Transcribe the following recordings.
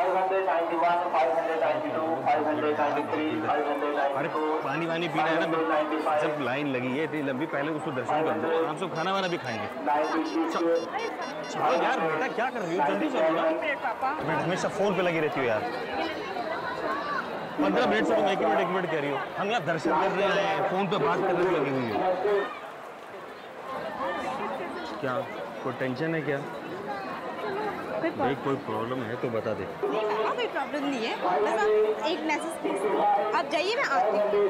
591, 592, 593, 594, पानी वानी पीना है ना। जब लाइन लगी है इतनी लंबी, पहले उसको दर्शन कर दो, हम सब खाना वाना भी खाएंगे। चलो यार बेटा, क्या कर रही हो, जल्दी चलो ना। हमेशा फोन पे लगी रहती हो यार। 15 मिनट से तुम एक मिनट कह रही हो। हम यहाँ दर्शन कर रहे हैं, फोन पे बात करने में लगी हुई है। क्या कोई टेंशन है क्या? कोई प्रॉब्लम है तो बता दे। कोई प्रॉब्लम नहीं है, बस आप एक मैसेज भेज दो। आप जाइए, मैं आती हूँ।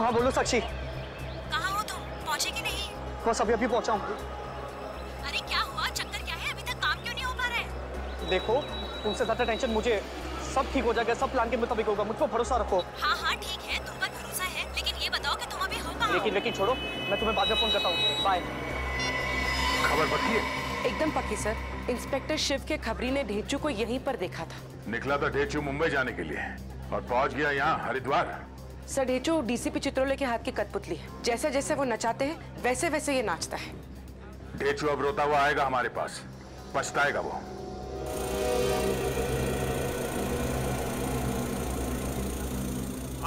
हाँ बोलो साक्षी, कहाँ हो तुम? पहुँचे कि नहीं? बस अभी पहुँचा हूँ। अरे क्या हुआ, चक्कर क्या है, अभी तक काम क्यों नहीं हो पा रहा है? देखो तुमसे ज़्यादा टेंशन मुझे, सब ठीक हो जाएगा, सब प्लान के मुताबिक होगा, मुझ पर भरोसा रखो। हाँ हाँ ठीक है, तुम पर भरोसा है, लेकिन ये बताओ कि तुम अभी हो कहाँ? लेकिन छोड़ो, मैं तुम्हें बाद में फोन करता हूँ, बाय। खबर पक्की है? एकदम पक्की सर, इंस्पेक्टर शिव के खबरी ने ढेचू को यहीं पर देखा था। निकला था ढेचू मुंबई जाने के लिए और पहुँच गया यहाँ हरिद्वार। सर ढेचू डीसीपी चित्रोले के हाथ की कठपुतली है, जैसे जैसे वो नचाते हैं वैसे वैसे ये नाचता है। ढेचू अब रोता हुआ आएगा हमारे पास, पछताएगा वो।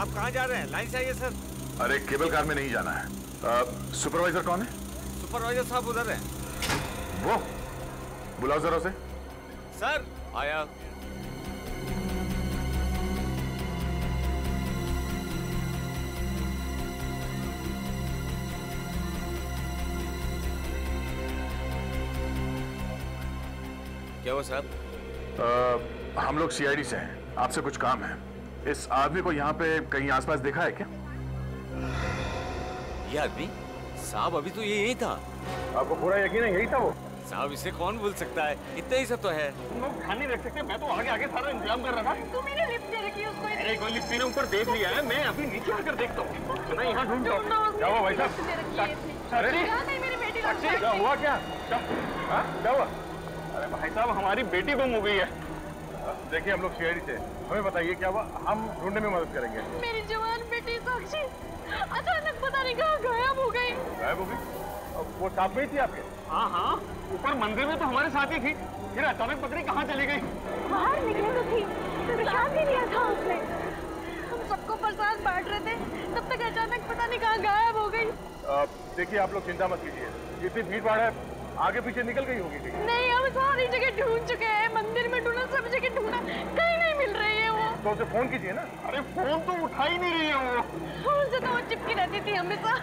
आप कहाँ जा रहे हैं? लाइन से आइए सर। अरे केबल कार में नहीं जाना है। सुपरवाइजर कौन है? सुपरवाइजर साहब उधर है। वो बुलाओ जरा उसे। सर आया। क्या हुआ साहब? हम लोग CID से हैं, आपसे कुछ काम है। इस आदमी को यहाँ पे कहीं आसपास देखा है क्या? ये आदमी साहब अभी तो ये यही था। आपको पूरा यकीन है यही था वो? साहब इसे कौन भूल सकता है, इतना ही सब तो है। तुम लोग ध्यान नहीं रख सकते? मैं तो आगे सारा इंतजाम कर रहा था। तुम मेरे लिफ्ट दे रखी उसको। अरे कोई लिफ्ट मेरे ऊपर देख लिया है, मैं अभी नीचे आकर देखता हूँ। सुना यहाँ ढूंढ जाओ भाई साहब। हुआ क्या? क्या हुआ? अरे भाई साहब हमारी बेटी गुम हो गई है। देखिए हम लोग CID से, हमें बताइए क्या हुआ, हम ढूंढने में मदद करेंगे। मेरी जवान बेटी साक्षी अचानक पता नहीं कहाँ गायब हो गई। गायब हो गई? वो साथ में ही थी आपके? हाँ हाँ, ऊपर मंदिर में तो हमारे साथ ही थी, फिर अचानक पता नहीं कहाँ चली गई। बाहर निकली तो थी, निशान भी लिया था उसने, हम सबको प्रसाद बांट रहे थे, तब तक अचानक पता नहीं कहाँ गायब हो गई। देखिए आप लोग चिंता मत कीजिए, जितनी भीड़ भाड़ है आगे पीछे निकल गई होगी। नहीं हम सारी जगह ढूंढ चुके हैं, मंदिर में ढूंढा, सब जगह ढूंढा, कहीं नहीं मिल रही है वो। तो उसे फोन कीजिए ना। अरे फोन तो उठा ही नहीं रही है वो, उनसे तो वो चिपकी रहती थी हमेशा।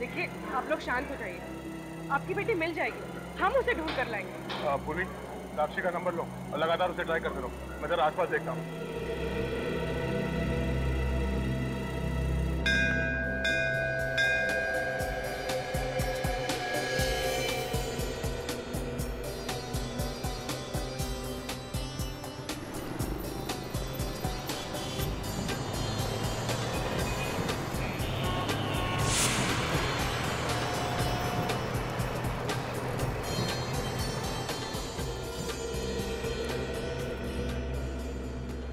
देखिए आप लोग शांत हो जाइए, आपकी बेटी मिल जाएगी, हम उसे ढूंढ कर लाएंगे। पुलिस साक्षी का नंबर लो और लगातार उसे ट्राई करते रहो, मैं जरा आस पास देखता हूँ।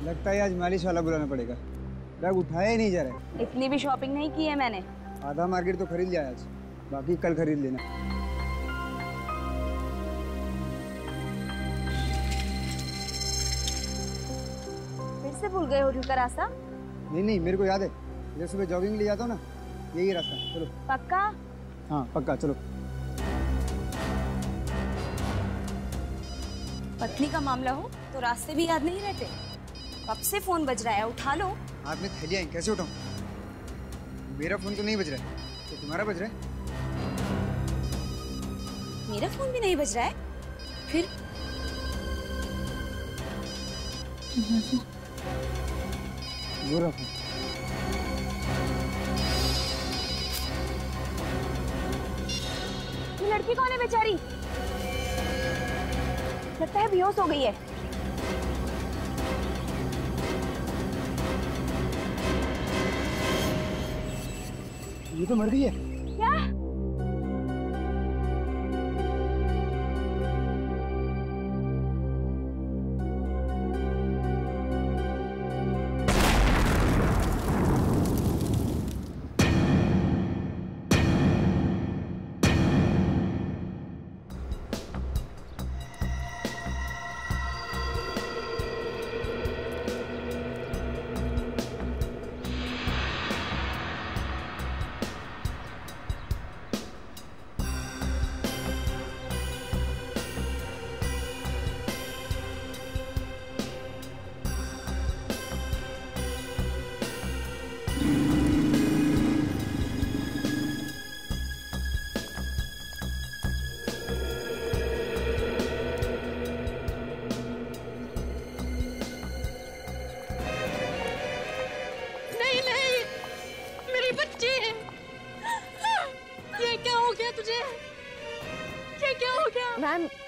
लगता है आज मालिश वाला बुलाना पड़ेगा। बैग उठाया नहीं जा रहा। इतनी भी शॉपिंग नहीं की है मैंने, आधा मार्केट तो खरीद लिया आज, बाकी कल खरीद लेना। से भूल गए होटल का रास्ता? नहीं नहीं मेरे को याद है, जब सुबह जॉगिंग ले जाता हूँ ना यही रास्ता। चलो पक्का? हाँ पक्का। चलो पत्नी का मामला हो तो रास्ते भी याद नहीं रहते। कब से फोन बज रहा है, उठा लो। हाथ में थैली आई, कैसे उठाऊं? मेरा फोन तो नहीं बज रहा है, तो तुम्हारा बज रहा है। मेरा फोन भी नहीं बज रहा है, फिर लड़की कौन है बेचारी? लगता है बेहोश हो गई है। ये तो मर गई है क्या?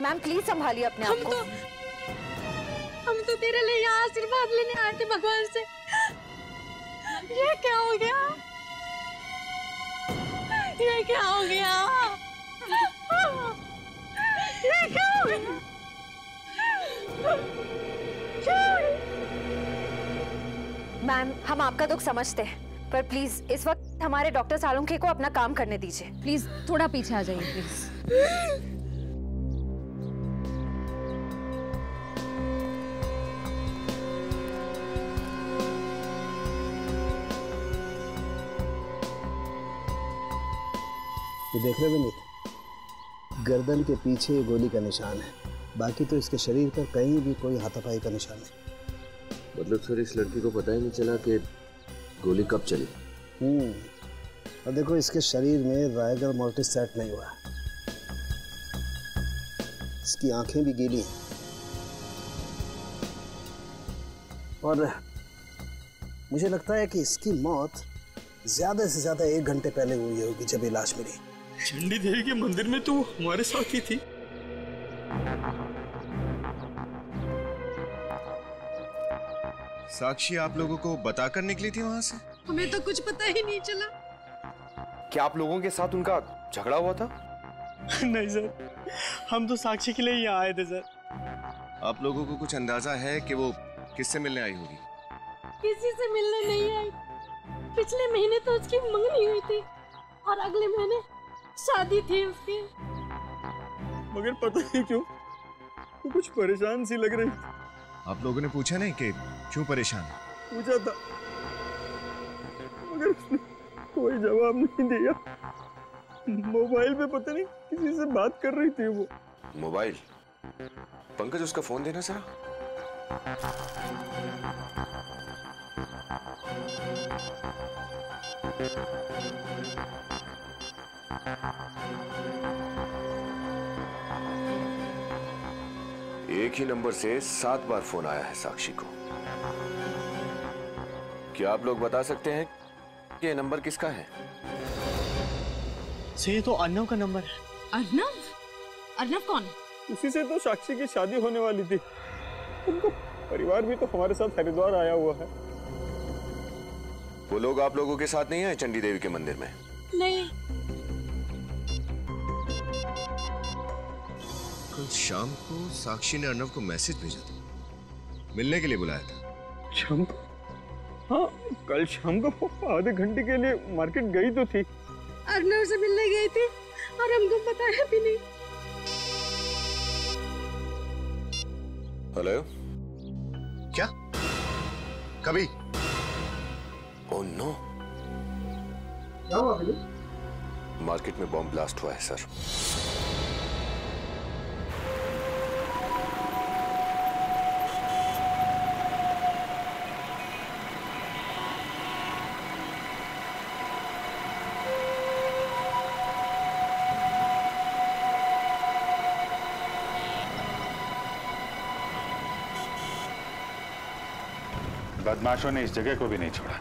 मैम प्लीज संभालिए अपने आप को। हम तो तेरे लिए यहाँ आशीर्वाद लेने आए थे भगवान से, ये क्या हो गया? ये क्या हो गया? ये क्या हो गया? मैम हम आपका दुख समझते हैं, पर प्लीज इस वक्त हमारे डॉक्टर सालुंखे को अपना काम करने दीजिए। प्लीज थोड़ा पीछे आ जाइए प्लीज। ये देख रहे विनीत, गर्दन के पीछे गोली का निशान है, बाकी तो इसके शरीर पर कहीं भी कोई हाथापाई का निशान है। मतलब सर इस लड़की को पता ही नहीं चला कि गोली कब चली। और देखो इसके शरीर में राइगर मोर्टिस सेट नहीं हुआ, इसकी आंखें भी गीली हैं और मुझे लगता है कि इसकी मौत ज्यादा से ज्यादा 1 घंटे पहले हुई होगी जब ये लाश मिली। चंडी देवी के मंदिर में तो हमारे साथ ही थी। साक्षी आप लोगों को बताकर निकली थी वहाँ से? हमें तो कुछ पता ही नहीं चला। क्या आप लोगों के साथ उनका झगड़ा हुआ था? नहीं सर, हम तो साक्षी के लिए ही आए थे सर। आप लोगों को कुछ अंदाजा है कि वो किससे मिलने आई होगी? किसी से मिलने नहीं आई। पिछले महीने तो उसकी मंगनी हुई थी और अगले महीने शादी थी उसकी, मगर पता नहीं क्यों वो कुछ परेशान सी लग रही। आप लोगों ने पूछा नहीं कि क्यों परेशान? पूछा था मगर उसने कोई जवाब नहीं दिया। मोबाइल पे पता नहीं किसी से बात कर रही थी वो। मोबाइल? पंकज उसका फोन देना जरा। एक ही नंबर से 7 बार फोन आया है साक्षी को। क्या आप लोग बता सकते हैं कि ये नंबर किसका है? ये तो अर्णव का नंबर है। अर्णव? अर्णव कौन? उसी से तो साक्षी की शादी होने वाली थी। उनका परिवार भी तो हमारे साथ हरिद्वार आया हुआ है। वो लोग आप लोगों के साथ नहीं आए चंडी देवी के मंदिर में? नहीं। कल शाम को साक्षी ने अर्णव को मैसेज भेजा था, मिलने के लिए बुलाया था। शाम को? हाँ, कल शाम को आधे घंटे के लिए मार्केट गई तो थी, अर्नव से मिलने गई थी और हमको बताया भी नहीं। हेलो, क्या कभी? ओह नो, क्या हुआ कभी? मार्केट में बॉम्ब ब्लास्ट हुआ है सर। बदमाशों ने इस जगह को भी नहीं छोड़ा,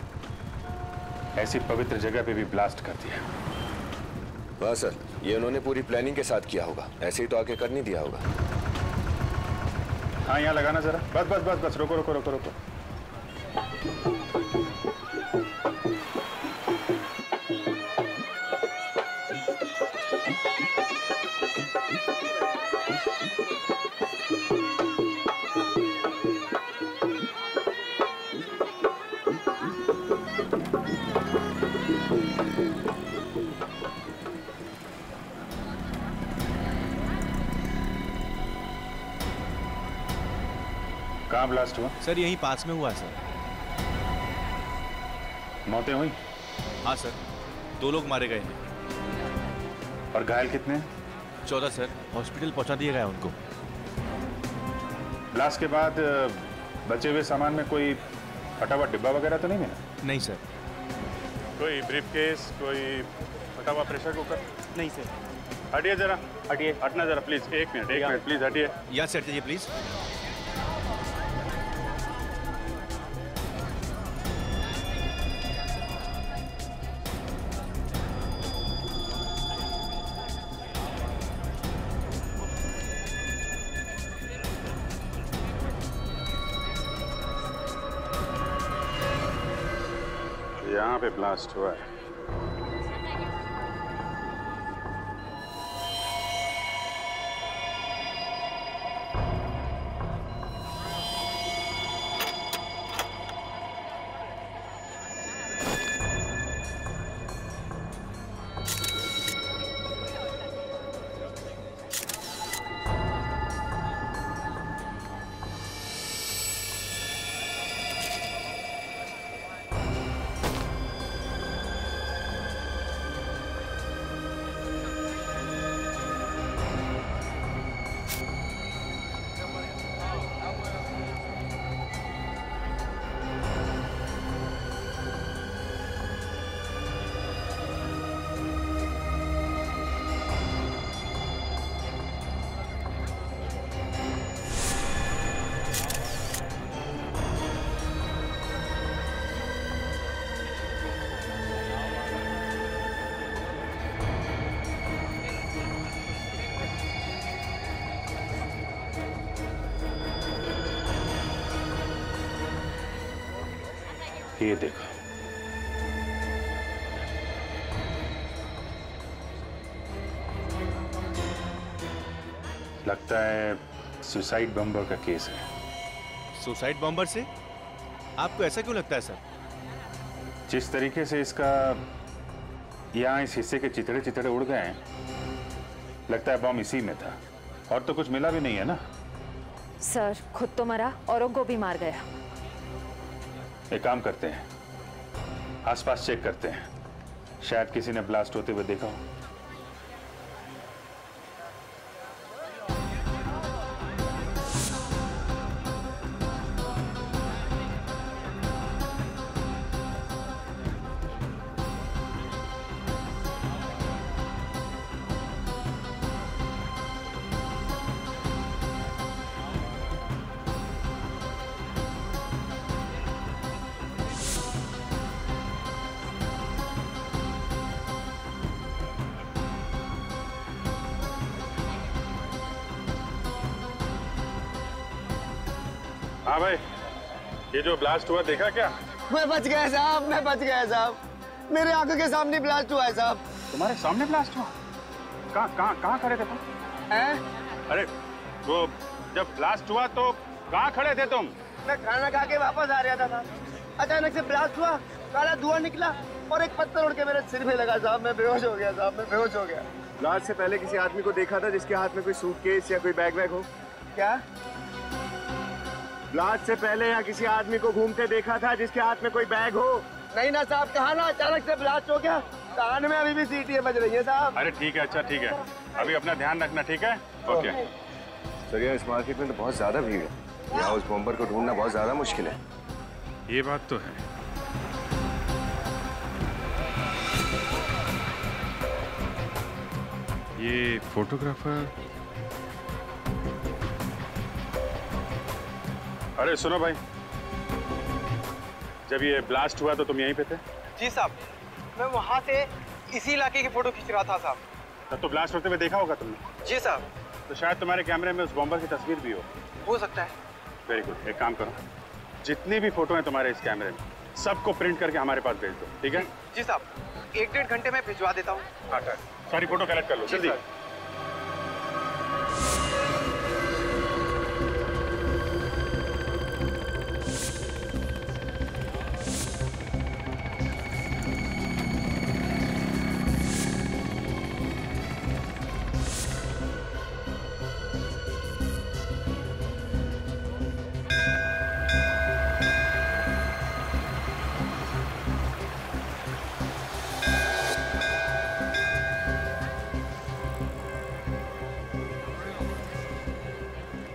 ऐसी पवित्र जगह पे भी ब्लास्ट कर दिया। वाह सर, ये उन्होंने पूरी प्लानिंग के साथ किया होगा, ऐसे ही तो आके कर नहीं दिया होगा। हाँ, यहाँ लगाना जरा। बस बस बस बस, रोको रोको रोको रोको। कहाँ ब्लास्ट हुआ सर? यहीं पास में हुआ सर। मौतें हुई? हाँ सर, 2 लोग मारे गए हैं। और घायल कितने? 14 सर, हॉस्पिटल पहुंचा दिया गया उनको। ब्लास्ट के बाद बचे हुए सामान में कोई फटा हुआ डिब्बा वगैरह तो नहीं मिला? नहीं सर। कोई ब्रीफकेस, कोई फटा हुआ प्रेशर कुकर? नहीं सर। हटिए जरा, हटिए, हटना जरा प्लीज। 1 मिनट प्लीज, हटिए। या सर चाहिए प्लीज। यहाँ पे ब्लास्ट हुआ है। ये देखो, लगता है सुसाइड बॉम्बर का केस है। सुसाइड बॉम्बर से? आपको ऐसा क्यों लगता है सर? जिस तरीके से इसका यहाँ इस हिस्से के चितड़े चितड़े उड़ गए हैं, लगता है बॉम्ब इसी में था। और तो कुछ मिला भी नहीं है ना सर? खुद तो मरा और को भी मार गया। एक काम करते हैं, आसपास चेक करते हैं, शायद किसी ने ब्लास्ट होते हुए देखा हो। हाँ भाई, ये जो ब्लास्ट हुआ देखा क्या? मैं बच गया साहब, मैं बच गया साहब, मेरे आंखों के सामने ब्लास्ट हुआ है साहब। तुम्हारे सामने ब्लास्ट हुआ? कहाँ खड़े थे तुम? अरे वो जब ब्लास्ट हुआ तो कहाँ खड़े थे तुम? मैं खाना खा के वापस आ रहा था साहब। अचानक से ब्लास्ट हुआ, काला धुआं निकला और एक पत्थर उड़ के मेरे सिर में लगा। साहब मैं बेहोश हो गया, साहब मैं बेहोश हो गया। ब्लास्ट से पहले किसी आदमी को देखा था जिसके हाथ में कोई सूटकेस या कोई बैग हो? क्या ब्लास्ट से पहले या किसी आदमी को घूमते देखा था जिसके हाथ में कोई बैग हो? नहीं ना साहब, कहा ना अचानक से ब्लास्ट हो गया। कान में अभी भी सीटियां बज रही है साहब। अरे ठीक है, अच्छा ठीक है, अभी अपना ध्यान रखना, ठीक है? ओके। सर यार, इस मार्केट में तो बहुत ज्यादा भीड़ है, यहाँ उस बॉम्बर को ढूंढना बहुत ज्यादा मुश्किल है। ये बात तो है। ये फोटोग्राफर। अरे सुनो भाई, जब ये ब्लास्ट हुआ तो तुम यहीं पे थे? जी साहब, मैं वहाँ से इसी इलाके की फोटो खींच रहा था साहब। तब तो ब्लास्ट होते हुए देखा होगा तुमने? जी साहब। तो शायद तुम्हारे कैमरे में उस बॉम्बर की तस्वीर भी हो सकता है। Very good. एक काम करो, जितनी भी फोटो हैं तुम्हारे इस कैमरे में, सबको प्रिंट करके हमारे पास भेज दो, ठीक है? जी साहब, 1-1.5 घंटे में भिजवा देता हूँ। हाँ सर, सारी फोटो कलेक्ट कर लो जल्दी।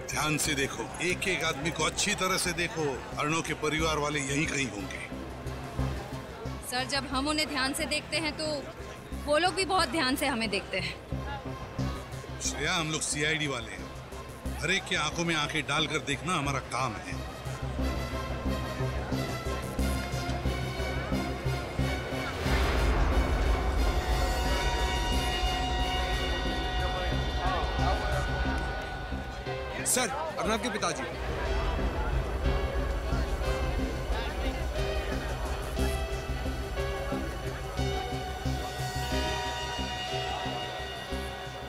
ध्यान से देखो, एक एक आदमी को अच्छी तरह से देखो। अर्णव के परिवार वाले यहीं कहीं होंगे। सर जब हम उन्हें ध्यान से देखते हैं तो वो लोग भी बहुत ध्यान से हमें देखते हैं। श्रेया, हम लोग CID वाले हैं, हर एक की आंखों में आंखें डालकर देखना हमारा काम है। सर, अर्णव के पिताजी।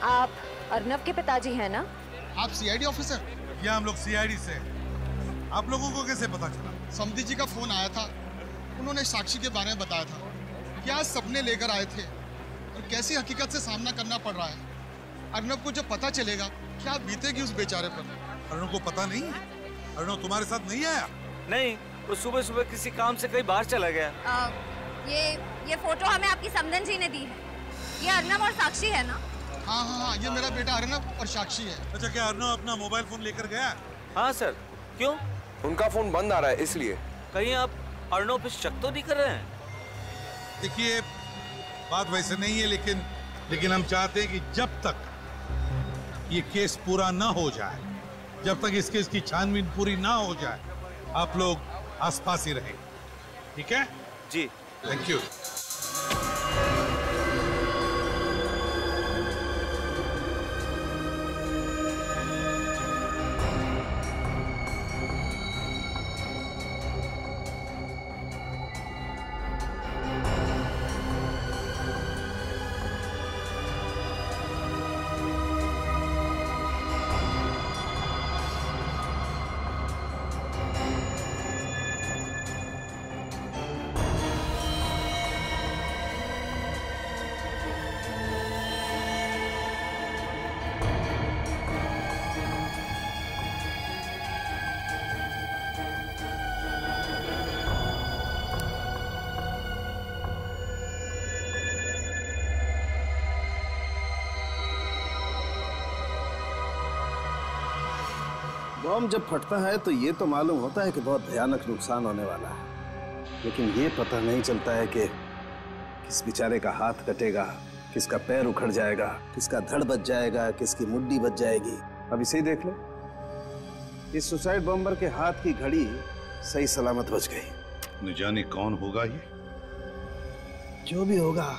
आप अर्णव के पिताजी हैं ना? आप CID ऑफिसर? या हम लोग CID से। आप लोगों को कैसे पता चला? समधी जी का फोन आया था, उन्होंने साक्षी के बारे में बताया था। क्या सपने लेकर आए थे और कैसी हकीकत से सामना करना पड़ रहा है। अर्णव को जब पता चलेगा क्या बीतेगी उस बेचारे पर। अर्णव को पता नहीं? अर्णव तुम्हारे साथ नहीं आया? नहीं, वो सुबह सुबह किसी काम से कहीं बाहर चला गया। ये फोटो हमें आपकी समधन जी ने दी है। ये अर्णव और साक्षी है ना? हाँ हाँ हाँ, ये मेरा बेटा अर्णव और साक्षी है। अच्छा, क्या अर्णव अपना मोबाइल फोन लेकर गया? हाँ सर। क्यों? उनका फोन बंद आ रहा है इसलिए। कहीं आप अर्णव पे शक तो नहीं कर रहे हैं? देखिए, बात वैसे नहीं है, लेकिन हम चाहते हैं कि जब तक ये केस पूरा ना हो जाए, जब तक इस केस की छानबीन पूरी ना हो जाए, आप लोग आसपास ही रहें, ठीक है? जी, थैंक यू। बम जब फटता है तो ये तो मालूम होता है कि बहुत भयानक नुकसान होने वाला है, लेकिन ये पता नहीं चलता है कि किस बेचारे का हाथ कटेगा, किसका पैर उखड़ जाएगा, किसका धड़ बच जाएगा, किसकी मुड्डी बच जाएगी। अब इसे ही देख लो, इस सुसाइड बॉम्बर के हाथ की घड़ी सही सलामत बच गई। न जाने कौन होगा ये। जो भी होगा,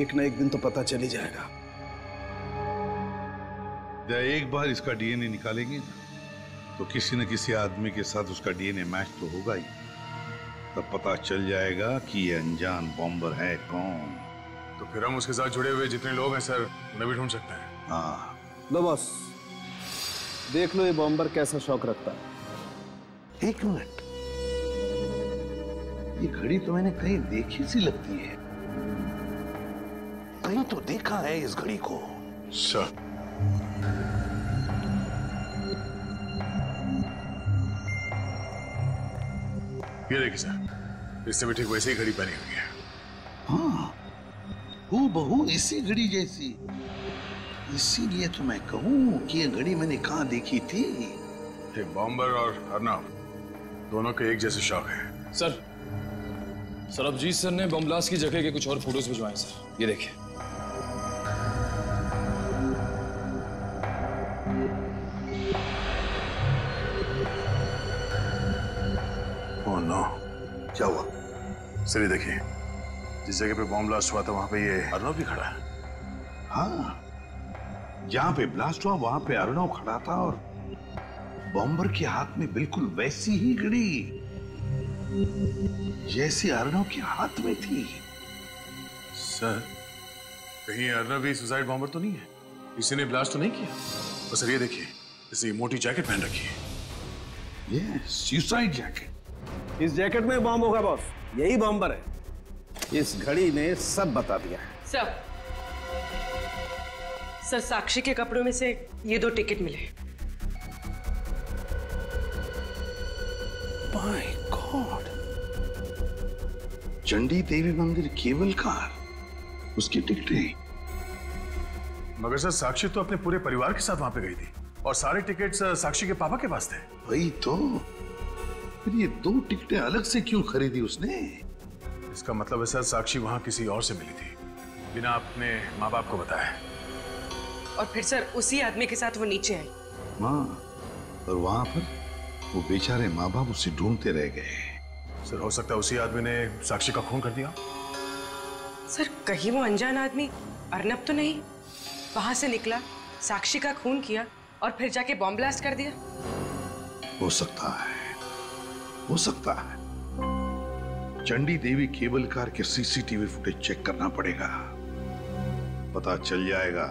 एक ना एक दिन तो पता चल ही जाएगा। एक बार इसका DNA निकालेंगे तो किसी न किसी आदमी के साथ उसका DNA मैच तो होगा ही। तब पता चल जाएगा कि ये अनजान बॉम्बर है कौन। तो फिर हम उसके साथ जुड़े हुए जितने लोग हैं सर, उन्हें भी ढूंढ सकते हैं। हाँ लो बॉस, देख लो ये बॉम्बर कैसा शौक रखता है। एक मिनट, ये घड़ी तो मैंने कहीं देखी सी लगती है, कहीं तो देखा है इस घड़ी को। सर, ये देखिए सर, इससे भी ठीक वैसी घड़ी पहनी हुई है। हाँ, हूबहू इसी घड़ी जैसी। इसीलिए तो मैं कहूँ कि ये घड़ी मैंने कहाँ देखी थी। ये बॉम्बर और अर्नाव दोनों के एक जैसे शौक है। सर अभिजीत सर ने बम ब्लास्ट की जगह के कुछ और फोटोज भिजवाए सर, ये देखिए। ओह नो, क्या हुआ सर? ये देखिए, जिस जगह पे बॉम्ब ब्लास्ट हुआ था वहां पे ये अर्नाव भी खड़ा है। हाँ, जहाँ पे ब्लास्ट हुआ वहां पे अर्नाव खड़ा था और बॉम्बर के हाथ में बिल्कुल वैसी ही घड़ी जैसी अर्नाव के हाथ में थी। सर, कहीं अर्नाव भी सुसाइड बॉम्बर तो नहीं है? इसी ने ब्लास्ट तो नहीं किया? बस सर ये देखिए, इसे मोटी जैकेट पहन रखी है। ये सुसाइड जैकेट। इस जैकेट में बॉम्ब होगा बॉस, यही बॉम्बर है। इस घड़ी ने सब बता दिया है। सर, साक्षी के कपड़ों में से ये 2 टिकट मिले। माय गॉड, चंडी देवी मंदिर केवल कार, उसकी टिकटें। मगर सर, साक्षी तो अपने पूरे परिवार के साथ वहां पे गई थी और सारे टिकट्स साक्षी के पापा के पास थे। वही तो, फिर ये 2 टिकटें अलग से क्यों खरीदी उसने? इसका मतलब है सर, साक्षी वहां किसी और से मिली थी बिना अपने माँ बाप को बताए। और फिर सर, उसी आदमी के साथ वो नीचे आई। माँ, और वहां पर वो बेचारे माँ बाप उसे ढूंढते रह गए। सर, हो सकता है उसी आदमी ने साक्षी का खून कर दिया। सर, कहीं वो अनजान आदमी अर्नब तो नहीं? वहां से निकला, साक्षी का खून किया और फिर जाके बॉम्ब ब्लास्ट कर दिया। हो सकता है, हो सकता है। चंडी देवी केबल कार के सीसीटीवी फुटेज चेक करना पड़ेगा, पता चल जाएगा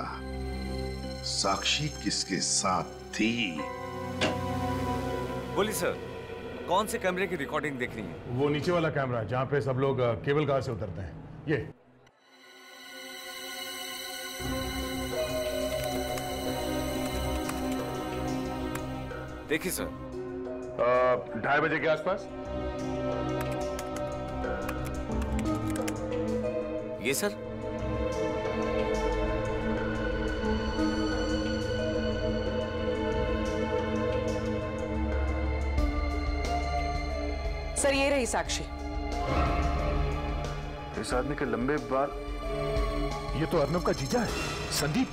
साक्षी किसके साथ थी। बोलिए सर, कौन से कैमरे की रिकॉर्डिंग देखनी है? वो नीचे वाला कैमरा जहां पे सब लोग केबल कार से उतरते हैं। ये देखिए सर, 2:30 बजे के आसपास। ये सर, सर ये रही साक्षी। इस आदमी के लंबे बाल। ये तो अर्नब का जीजा है, संदीप।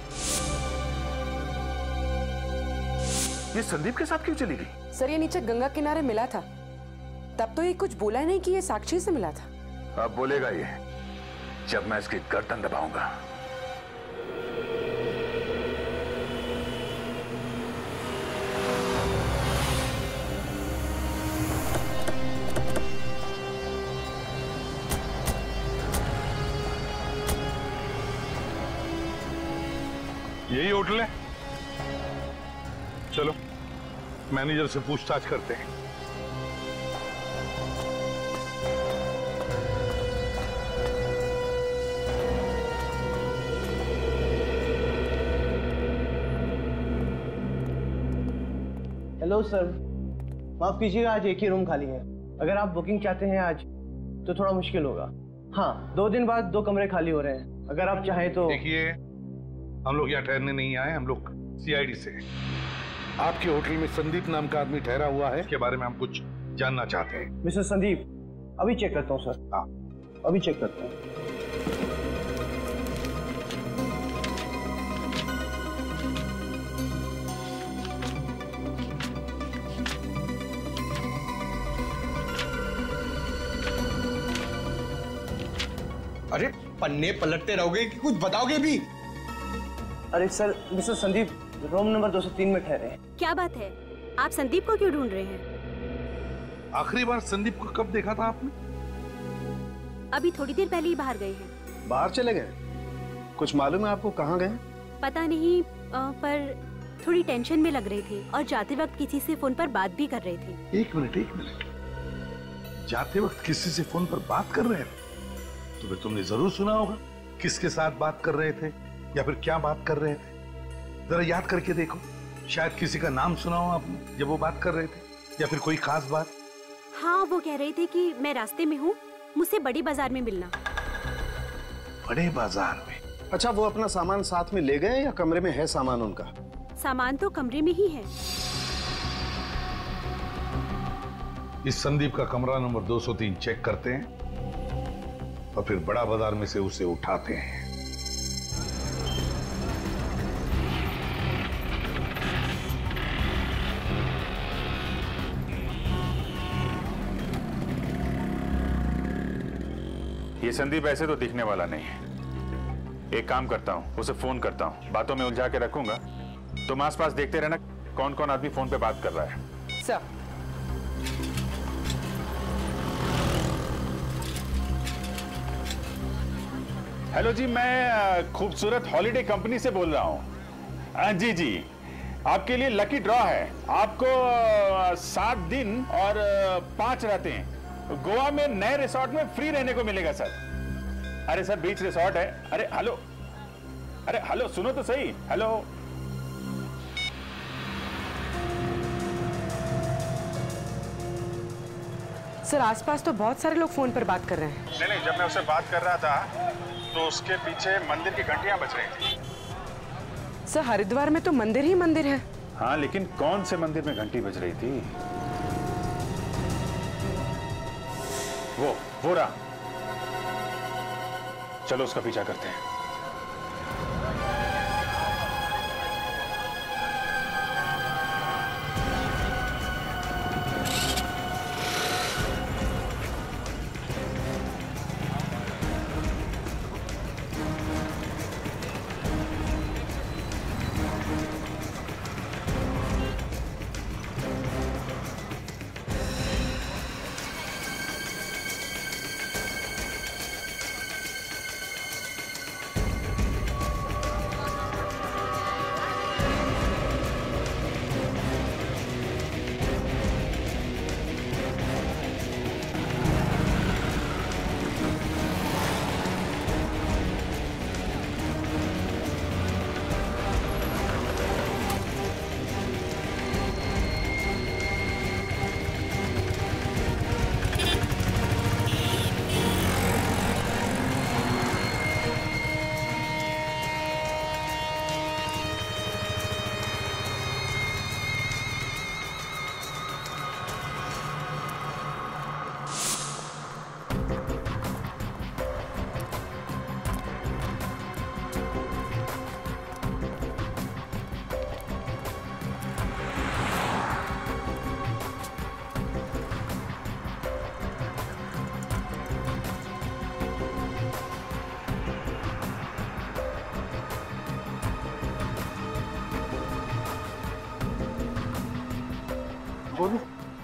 ये संदीप के साथ क्यों चली गई? सर, ये नीचे गंगा किनारे मिला था, तब तो ये कुछ बोला ही नहीं कि ये साक्षी से मिला था। अब बोलेगा ये, जब मैं इसकी गर्दन दबाऊंगा। यही होटल है, चलो मैनेजर से पूछताछ करते हैं। हेलो सर, माफ कीजिएगा, आज एक ही रूम खाली है। अगर आप बुकिंग चाहते हैं आज तो थोड़ा मुश्किल होगा। हाँ, 2 दिन बाद 2 कमरे खाली हो रहे हैं, अगर आप चाहें तो। देखिए, हम लोग यहाँ ठहरने नहीं आए, हम लोग CID से। आपके होटल में संदीप नाम का आदमी ठहरा हुआ है, इसके बारे में हम कुछ जानना चाहते हैं। मिस्टर संदीप, अभी चेक करता हूँ सर। हाँ, अभी चेक करता हूँ। अरे, पन्ने पलटते रहोगे कि कुछ बताओगे भी? अरे sir, mister Sandeep room number 203 में ठहरे हैं। क्या बात है, आप संदीप को क्यों ढूंढ रहे हैं? आखिरी बार संदीप को कब देखा था आपने? अभी थोड़ी देर पहले ही बाहर गए हैं। बाहर चले गए? कुछ मालूम है आपको कहाँ गए? पता नहीं, पर थोड़ी टेंशन में लग रही थी और जाते वक्त किसी से फोन पर बात भी कर रही थी। एक मिनट, जाते वक्त किसी से फोन पर बात कर रहे थे तो फिर तुमने जरूर सुना होगा किसके साथ बात कर रहे थे या फिर क्या बात कर रहे थे। जरा याद करके देखो, शायद किसी का नाम सुना हो आपने जब वो बात कर रहे थे या फिर कोई खास बात। हाँ, वो कह रहे थे कि मैं रास्ते में हूँ, मुझसे बड़े बाजार में मिलना। बड़े बाजार में? अच्छा, वो अपना सामान साथ में ले गए या कमरे में है सामान उनका? सामान तो कमरे में ही है। इस संदीप का कमरा नंबर 203 चेक करते हैं और फिर बड़ा बाजार में से उसे उठाते हैं। ये संदीप ऐसे तो दिखने वाला नहीं है। एक काम करता हूँ, उसे फोन करता हूँ, बातों में उलझा के रखूंगा। तुम आस पास देखते रहना कौन कौन आदमी फोन पे बात कर रहा है। सर हेलो जी, मैं खूबसूरत हॉलिडे कंपनी से बोल रहा हूँ। जी जी, आपके लिए लकी ड्रॉ है, आपको 7 दिन और 5 रातें गोवा में नए रिसोर्ट में फ्री रहने को मिलेगा सर। अरे सर, बीच रिसोर्ट है। अरे हेलो सुनो तो सही। हेलो, सर आसपास तो बहुत सारे लोग फोन पर बात कर रहे हैं। नहीं, जब मैं उससे बात कर रहा था तो उसके पीछे मंदिर की घंटियां बज रही थी। सर हरिद्वार में तो मंदिर ही मंदिर है। हाँ, लेकिन कौन से मंदिर में घंटी बज रही थी? वो रहा, चलो उसका पीछा करते हैं।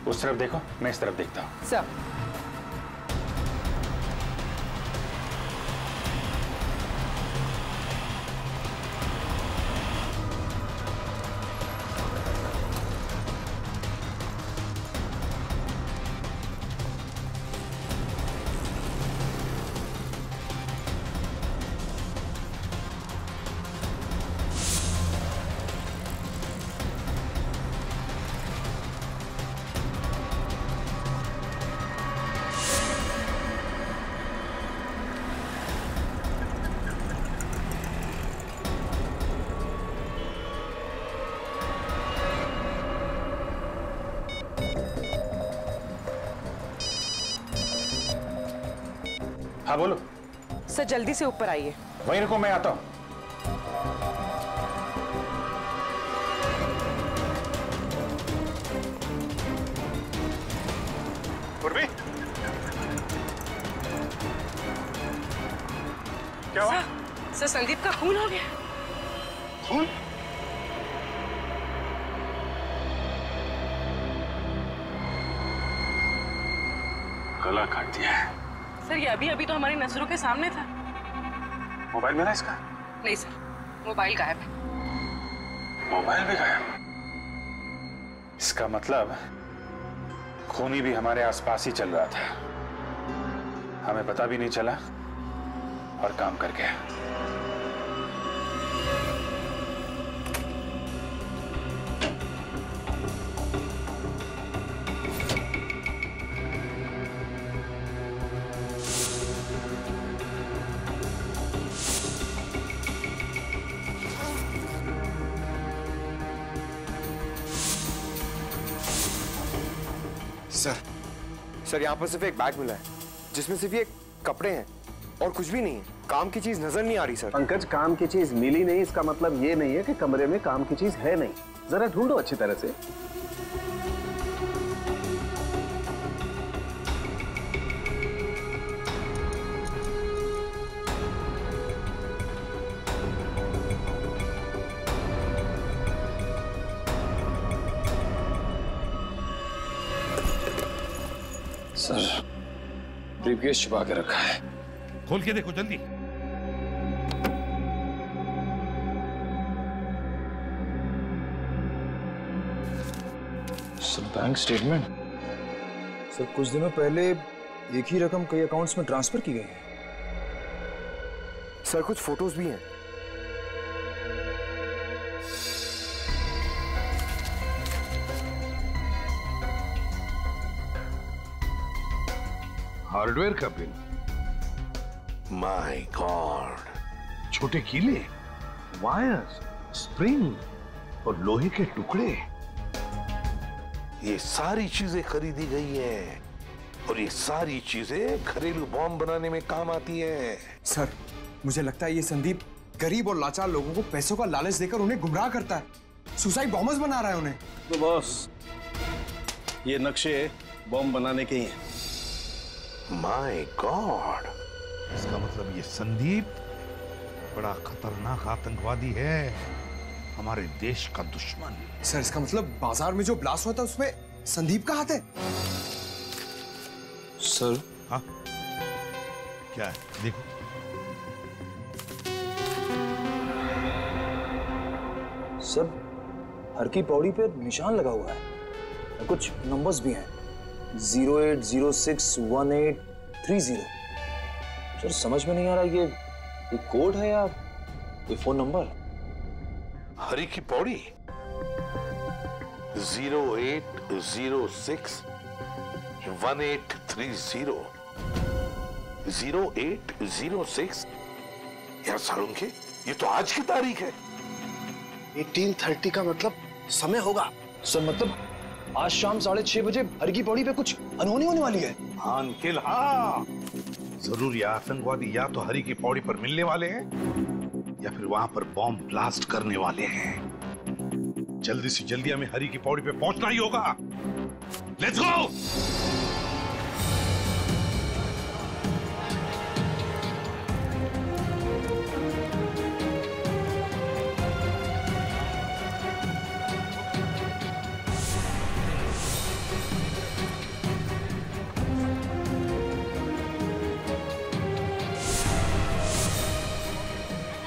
उस तरफ देखो, मैं इस तरफ देखता हूँ। सर हाँ बोलो। सर जल्दी से ऊपर आइए। वहीं रुको, मैं आता हूँ। क्या हुआ? सर संदीप का खून हो गया। खून? गला काट दिया है। सर ये अभी अभी तो हमारी नजरों के सामने था। मोबाइल मिला इसका? नहीं सर, मोबाइल गायब है। मोबाइल भी गायब? इसका मतलब खूनी भी हमारे आसपास ही चल रहा था, हमें पता भी नहीं चला और काम कर गया। सर, यहाँ पर सिर्फ एक बैग मिला है जिसमें सिर्फ ये कपड़े हैं और कुछ भी नहीं है। काम की चीज नजर नहीं आ रही। सर पंकज, काम की चीज मिली नहीं, इसका मतलब ये नहीं है कि कमरे में काम की चीज है नहीं। जरा ढूंढो अच्छी तरह से। सर, ब्रीफकेस छुपा के रखा है, खोल के देखो जल्दी। Sir, bank statement. सर, कुछ दिनों पहले एक ही रकम कई अकाउंट्स में ट्रांसफर की गई है। सर, कुछ फोटोज भी हैं। हार्डवेयर का बिल। माय गॉड, छोटे कीले, वायर्स, स्प्रिंग और लोहे के टुकड़े, ये सारी चीजें खरीदी गई हैं और ये सारी चीजें घरेलू बॉम्ब बनाने में काम आती हैं। सर, मुझे लगता है ये संदीप गरीब और लाचार लोगों को पैसों का लालच देकर उन्हें गुमराह करता है, सुसाइड बॉम्बर्स बना रहा है उन्हें। तो बॉस, ये नक्शे बॉम्ब बनाने के ही हैं। माय गॉड, इसका मतलब ये संदीप बड़ा खतरनाक आतंकवादी है, हमारे देश का दुश्मन। सर, इसका मतलब बाजार में जो ब्लास्ट हुआ था उसमें संदीप का हाथ है। सर, हाँ, क्या है देखो। सर, हर की पौड़ी पे निशान लगा हुआ है, कुछ नंबर्स भी हैं, 08061830। सर, समझ में नहीं आ रहा ये कोई कोड है या कोई फोन नंबर। हरी की पौड़ी 08061830 0806। यार सालुंखे, ये तो आज की तारीख है। 1830 का मतलब समय होगा। सर, मतलब आज शाम 6:30 बजे हर की पौड़ी पे कुछ अनहोनी होने वाली है। हाँ अंकिल, हाँ, जरूर ये आतंकवादी या तो हरी की पौड़ी पर मिलने वाले हैं या फिर वहां पर बॉम्ब ब्लास्ट करने वाले हैं। जल्दी से जल्दी हमें हरी की पौड़ी पे पहुंचना ही होगा। Let's go.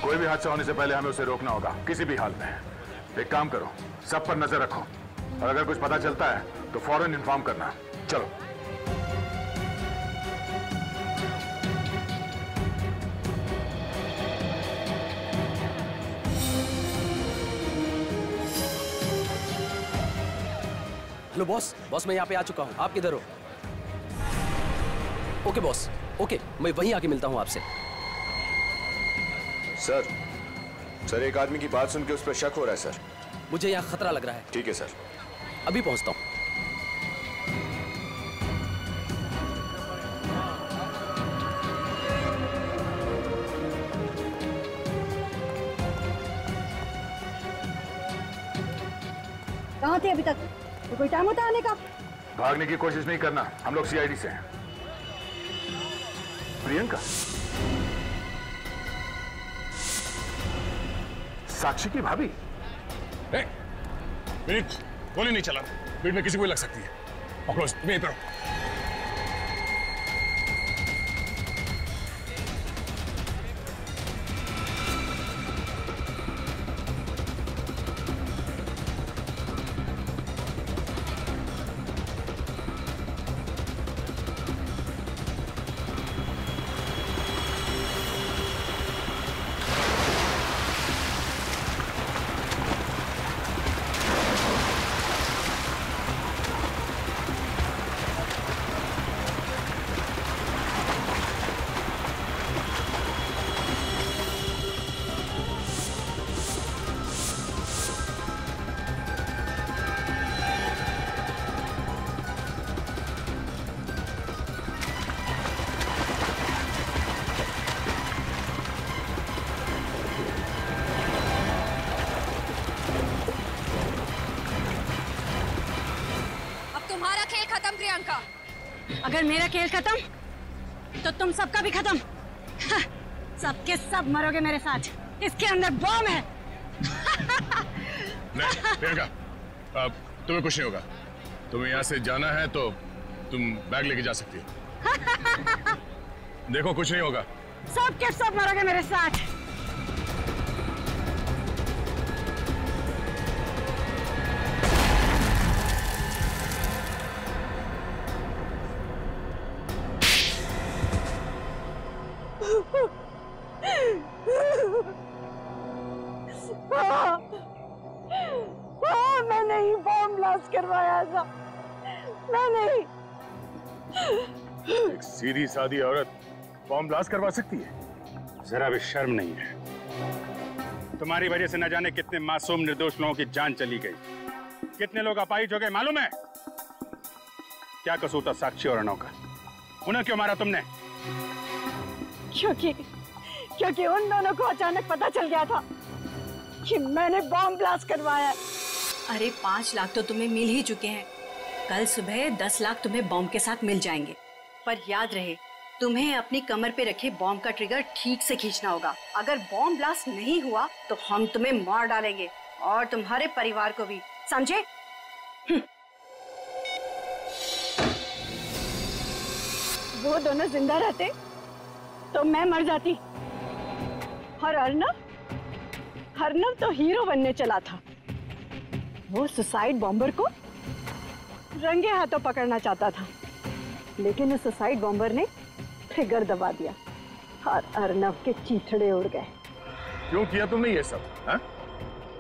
कोई भी हादसा होने से पहले हमें उसे रोकना होगा, किसी भी हाल में। एक काम करो, सब पर नजर रखो और अगर कुछ पता चलता है तो फौरन इन्फॉर्म करना। चलो। हेलो बॉस, मैं यहाँ पे आ चुका हूँ, आप किधर हो? ओके बॉस, ओके, मैं वहीं आके मिलता हूँ आपसे। सर, एक आदमी की बात सुन के उस पर शक हो रहा है। सर, मुझे यहाँ खतरा लग रहा है। ठीक है सर, अभी पहुँचता हूँ। कहाँ थे अभी तक? तो कोई टाइम होता आने का? भागने की कोशिश नहीं करना, हम लोग सीआईडी से हैं। प्रियंका, साक्षी की भाभी। मिनट, गोली नहीं चला, पेट में किसी को लग सकती है। पकड़ो, यहीं पर प्रियंका, अगर मेरा खेल खत्म तो तुम सबका भी खत्म। सबके सब मरोगे मेरे साथ, इसके अंदर बम है। नहीं प्रियंका, अब तुम्हें कुछ नहीं होगा। तुम्हें यहाँ से जाना है तो तुम बैग लेके जा सकती हो। देखो कुछ नहीं होगा, सबके सब मरोगे मेरे साथ। सीधी सादी औरत बॉम्ब ब्लास्ट करवा सकती है, जरा भी शर्म नहीं है। तुम्हारी वजह से न जाने कितने मासूम निर्दोष लोगों की जान चली गई, कितने लोग अपाहिज हो गए। मालूम है क्या कसूर था साक्षी और अनोखा का? उन्हें क्यों मारा तुमने? क्योंकि उन दोनों को अचानक पता चल गया था कि मैंने बॉम्ब ब्लास्ट करवाया। अरे 5 लाख तो तुम्हें मिल ही चुके हैं, कल सुबह 10 लाख तुम्हें बॉम्ब के साथ मिल जाएंगे। पर याद रहे, तुम्हें अपनी कमर पे रखे बॉम्ब का ट्रिगर ठीक से खींचना होगा। अगर बॉम्ब ब्लास्ट नहीं हुआ तो हम तुम्हें मार डालेंगे, और तुम्हारे परिवार को भी, समझे? वो दोनों जिंदा रहते तो मैं मर जाती, और अर्नव तो हीरो बनने चला था। वो सुसाइड बॉम्बर को रंगे हाथों पकड़ना चाहता था, लेकिन उस सुसाइड बॉम्बर ने ट्रिगर दबा दिया और अर्नव के चीथड़े उड़ गए। क्यों किया तुमने ये सब, हा?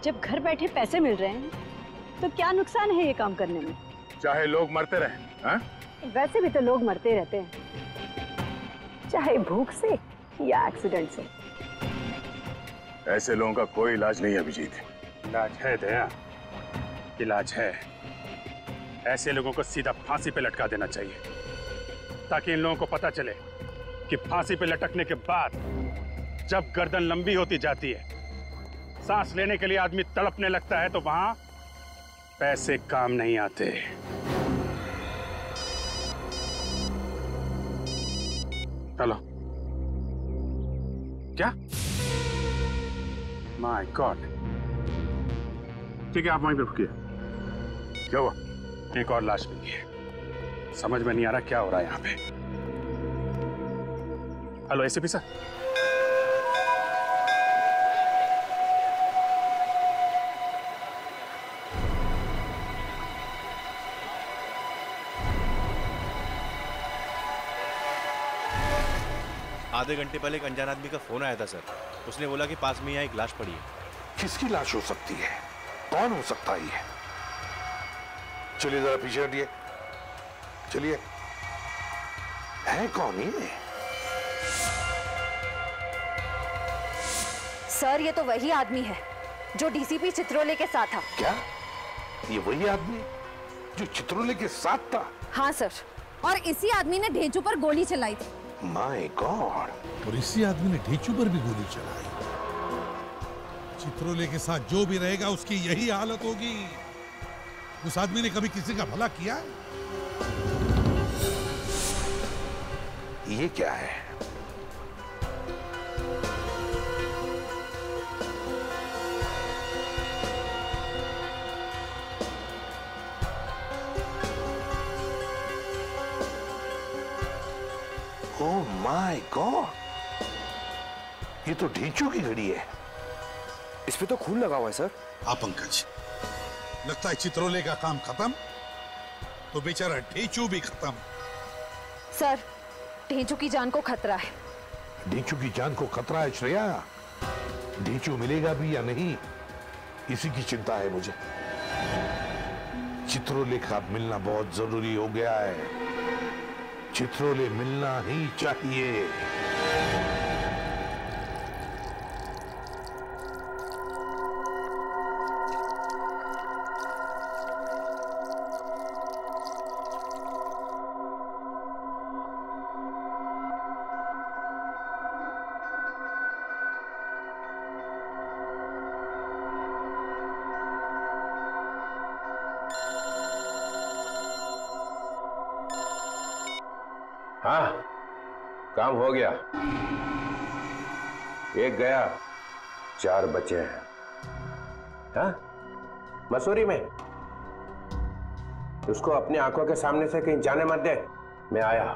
जब घर बैठे पैसे मिल रहे हैं तो क्या नुकसान है ये काम करने में, चाहे लोग मरते रहें, हा? वैसे भी तो लोग मरते रहते हैं, चाहे भूख से या एक्सीडेंट से। ऐसे लोगों का कोई इलाज नहीं है अभिजीत। इलाज है दया, इलाज है। ऐसे लोगों को सीधा फांसी पे लटका देना चाहिए, ताकि इन लोगों को पता चले कि फांसी पे लटकने के बाद जब गर्दन लंबी होती जाती है, सांस लेने के लिए आदमी तड़पने लगता है, तो वहां पैसे काम नहीं आते। चलो। क्या? My god. ठीक है, आप वहीं पे रुकिए। क्या हुआ? एक और लाश मिली है, समझ में नहीं आ रहा क्या हो रहा है यहाँ पे। हेलो एसीपी सर, आधे घंटे पहले एक अनजान आदमी का फोन आया था सर। उसने बोला कि पास में यहाँ एक लाश पड़ी है। किसकी लाश हो सकती है? कौन हो सकता है ये? चलिए जरा पीछे हटिए, चलिए। है कौन ये? सर ये तो वही आदमी है जो डीसीपी चित्रोले के साथ था। क्या ये वही आदमी जो चित्रोले के साथ था? हाँ सर, और इसी आदमी ने ढेंचू पर गोली चलाई थी। माय गॉड, और इसी आदमी ने ढेंचू पर भी गोली चलाई। चित्रोले के साथ जो भी रहेगा उसकी यही हालत होगी। उस आदमी ने कभी किसी का भला किया? ये क्या है? ओह माय गॉड, ये तो ढींचू की घड़ी है। इस पे तो खून लगा हुआ है सर। हाँ पंकज, लगता है चित्रोले का काम खत्म तो बेचारा ढींचू भी खत्म। सर ढींचू की जान को खतरा है। ढींचू की जान को खतरा है श्रेया। ढींचू मिलेगा भी या नहीं, इसी की चिंता है मुझे। चित्रोले का मिलना बहुत जरूरी हो गया है। चित्रोले मिलना ही चाहिए। हाँ काम हो गया, एक गया, 4 बचे हैं। हाँ मसूरी में, उसको अपनी आंखों के सामने से कहीं जाने मत दे। मैं आया,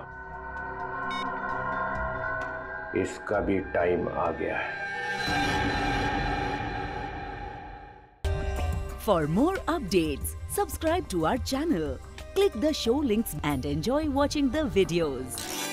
इसका भी टाइम आ गया है। For more updates, subscribe to our channel, click the show links and enjoy watching the videos.